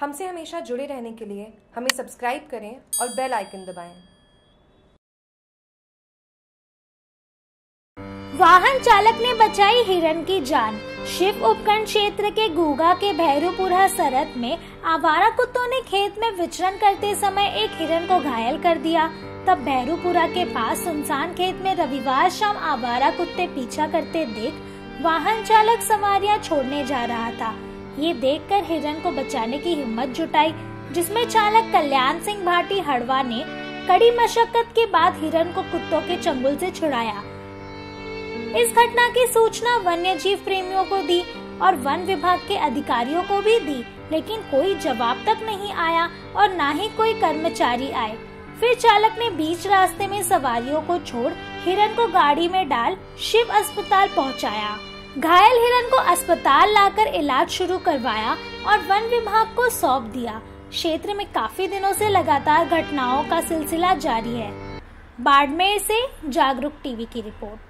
हमसे हमेशा जुड़े रहने के लिए हमें सब्सक्राइब करें और बेल आइकन दबाएं। वाहन चालक ने बचाई हिरण की जान। शिव उपखंड क्षेत्र के घूगा के भैरूपुरा सरहद में आवारा कुत्तों ने खेत में विचरण करते समय एक हिरण को घायल कर दिया। तब भैरूपुरा के पास सुनसान खेत में रविवार शाम आवारा कुत्ते पीछा करते देख वाहन चालक सवारियां छोड़ने जा रहा था। ये देखकर हिरण को बचाने की हिम्मत जुटाई, जिसमें चालक कल्याण सिंह भाटी हड़वा ने कड़ी मशक्कत के बाद हिरण को कुत्तों के चंगुल से छुड़ाया। इस घटना की सूचना वन्य जीव प्रेमियों को दी और वन विभाग के अधिकारियों को भी दी, लेकिन कोई जवाब तक नहीं आया और न ही कोई कर्मचारी आए। फिर चालक ने बीच रास्ते में सवारियों को छोड़ हिरण को गाड़ी में डाल शिव अस्पताल पहुंचाया। घायल हिरण को अस्पताल लाकर इलाज शुरू करवाया और वन विभाग को सौंप दिया। क्षेत्र में काफी दिनों से लगातार घटनाओं का सिलसिला जारी है। बाड़मेर से जागरूक टीवी की रिपोर्ट।